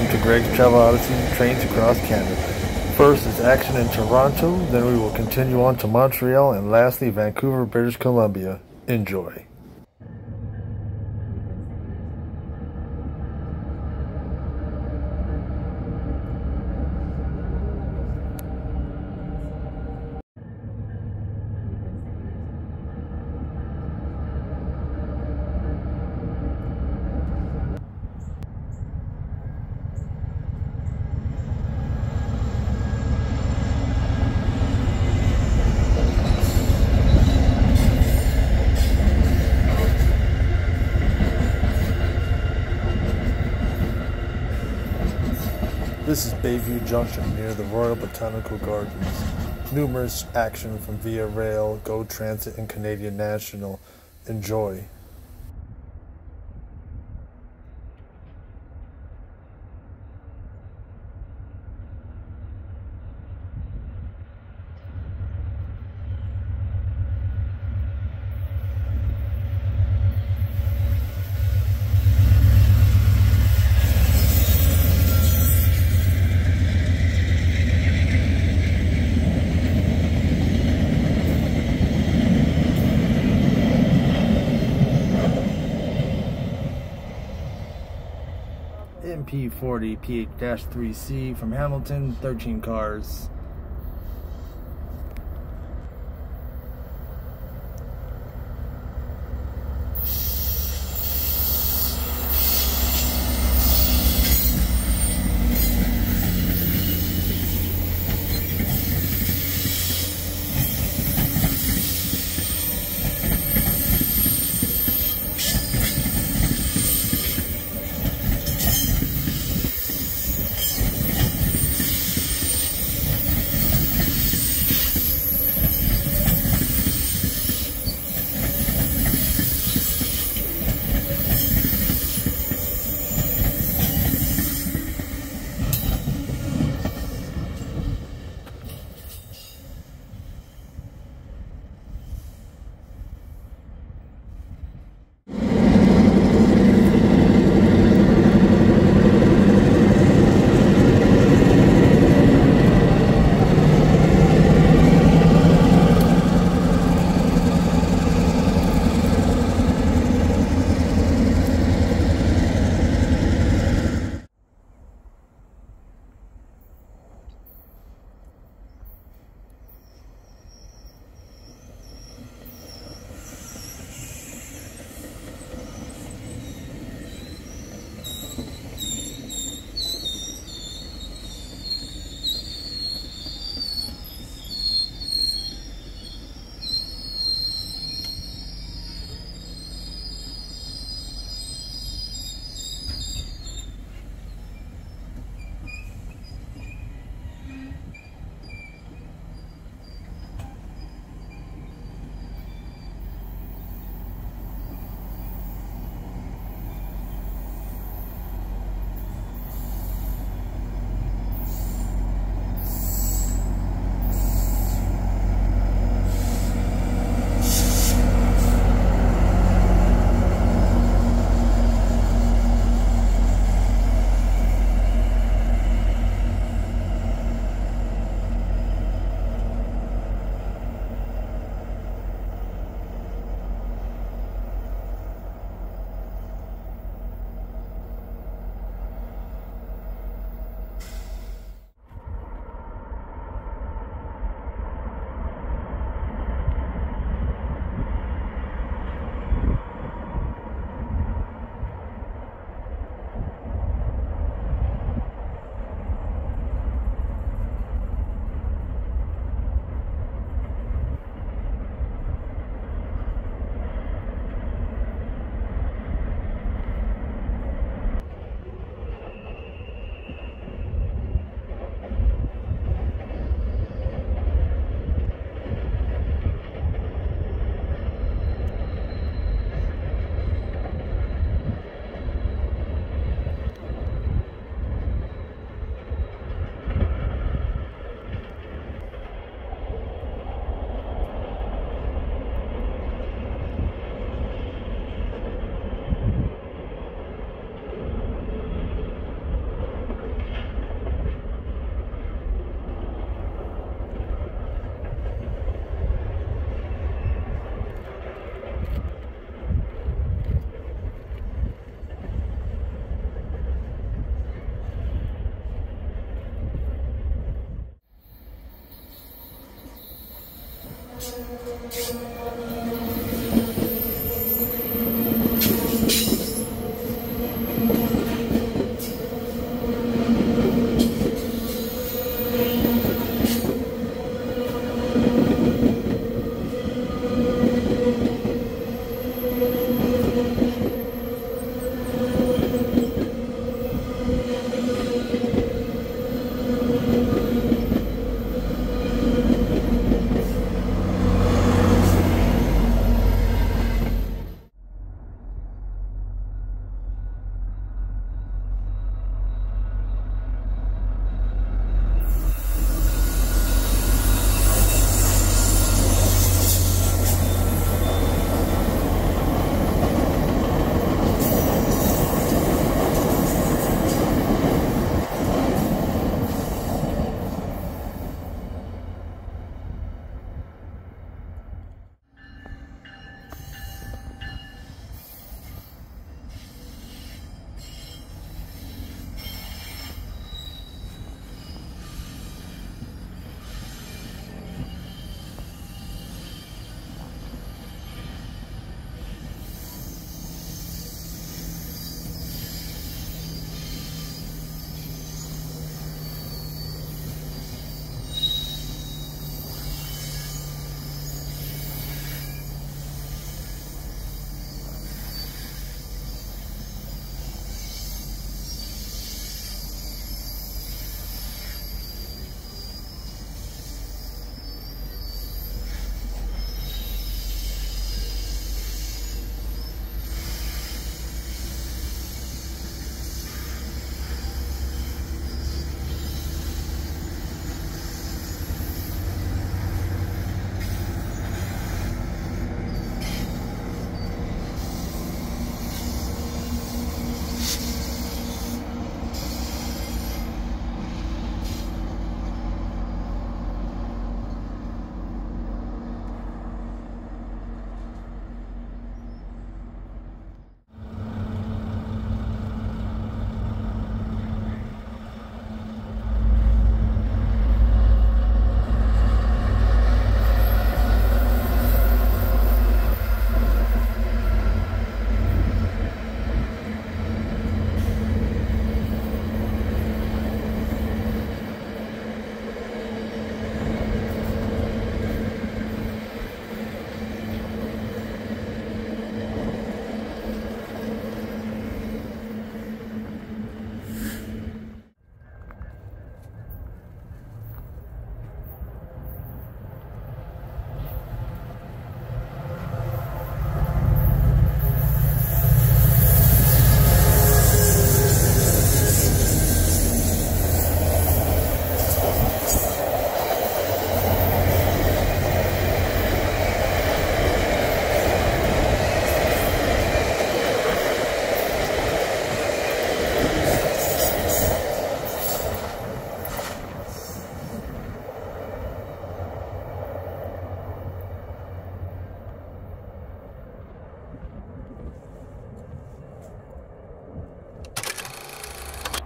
welcome to Greg's Travel Odyssey, Trains Across Canada. First is action in Toronto, then we will continue on to Montreal, and lastly Vancouver, British Columbia. Enjoy. This is Bayview Junction near the Royal Botanical Gardens. Numerous action from VIA Rail, GO Transit, and Canadian National. Enjoy. MP40 PH-3C from Hamilton, 13 cars.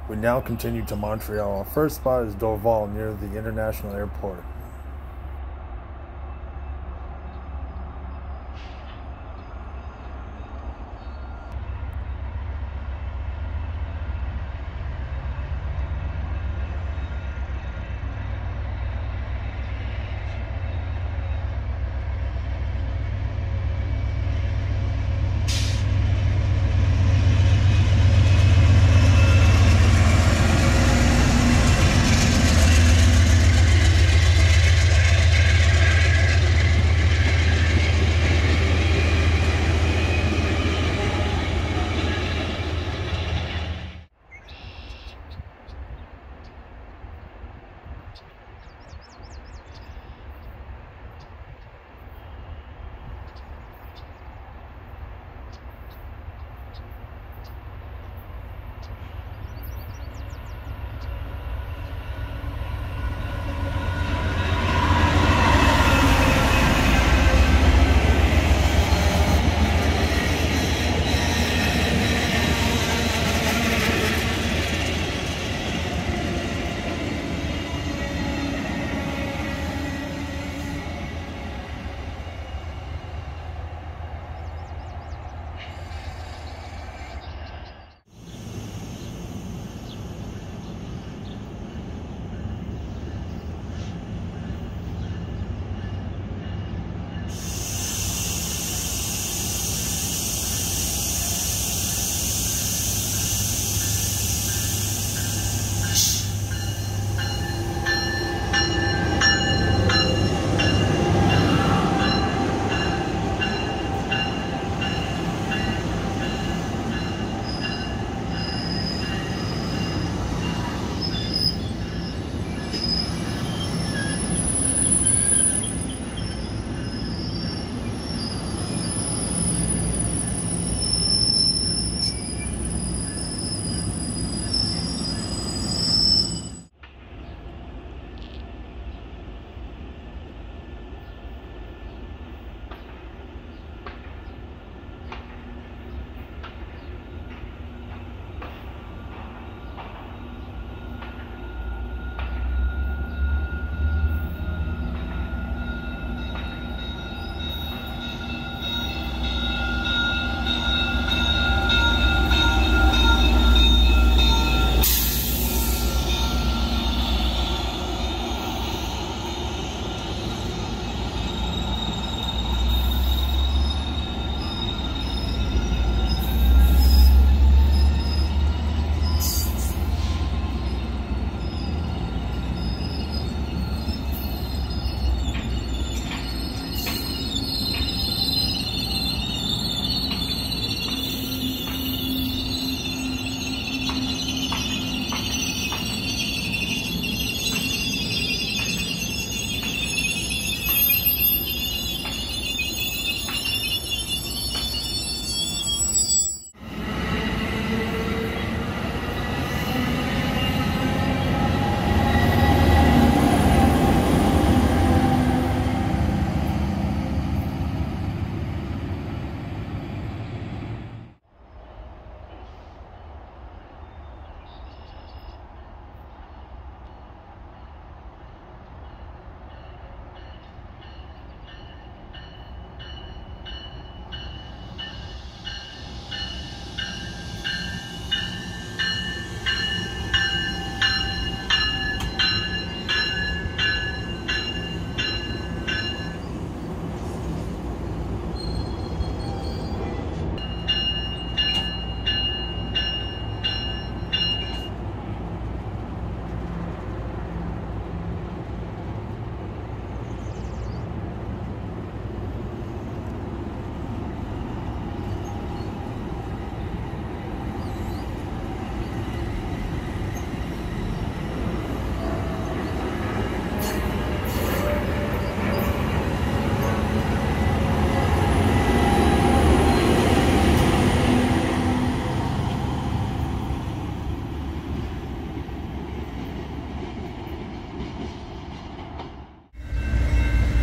We now continue to Montreal. Our first spot is Dorval near the International Airport.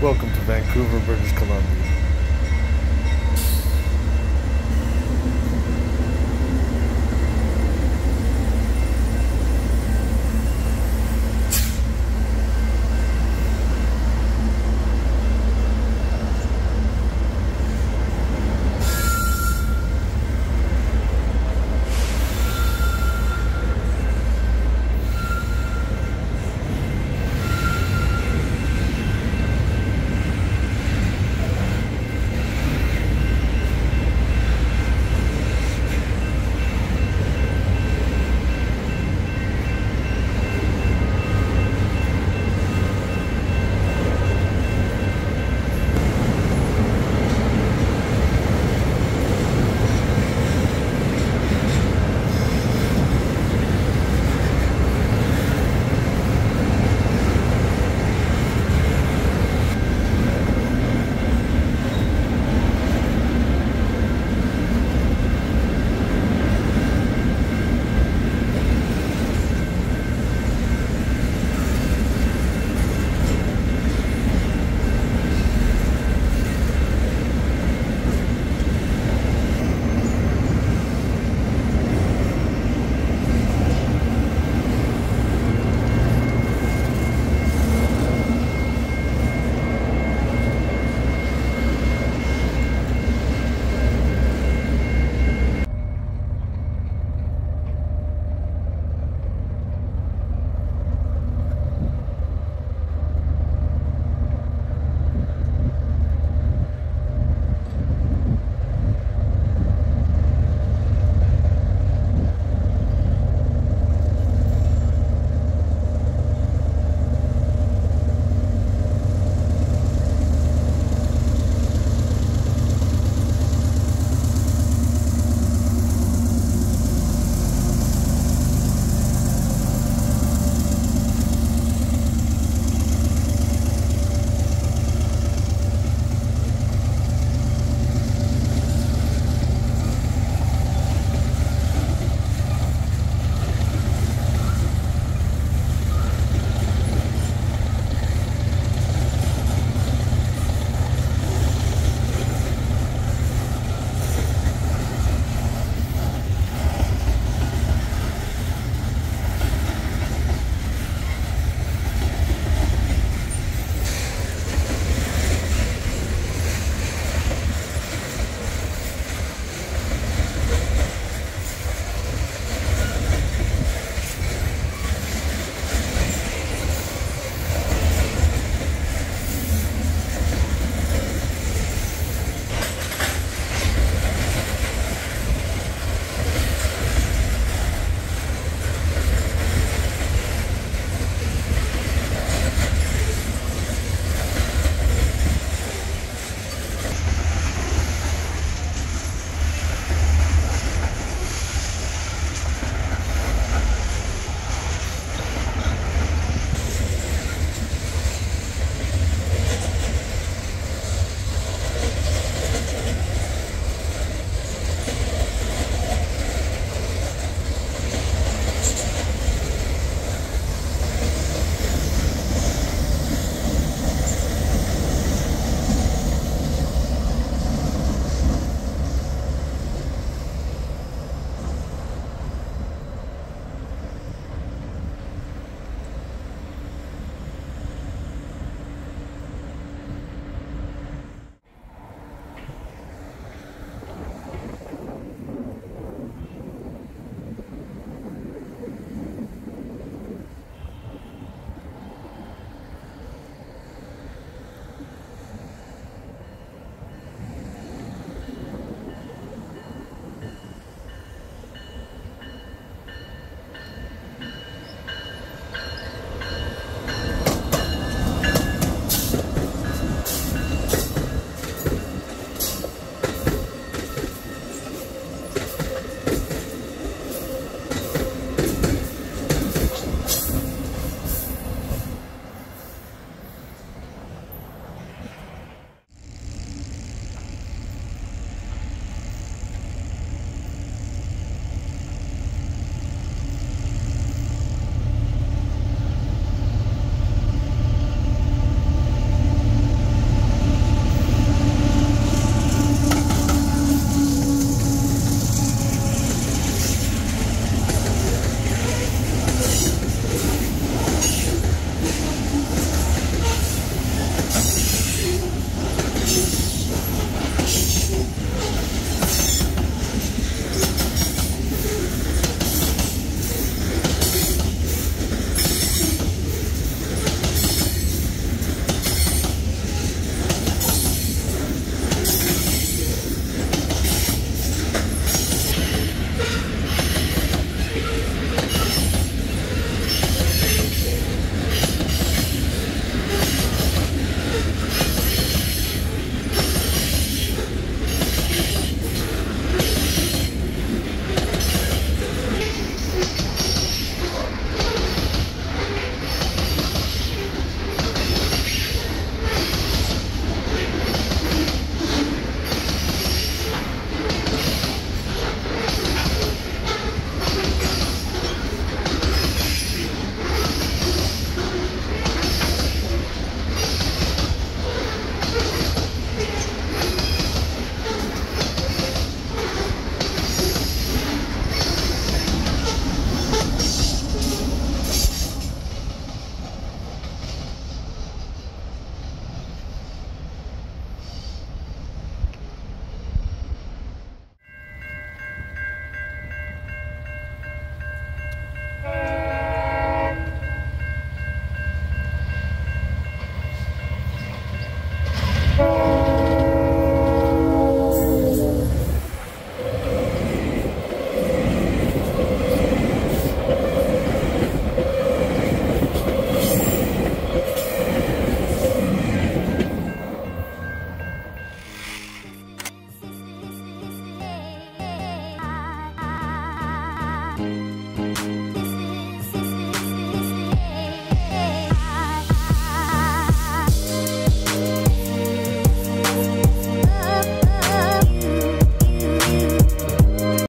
Welcome to Vancouver, British Columbia.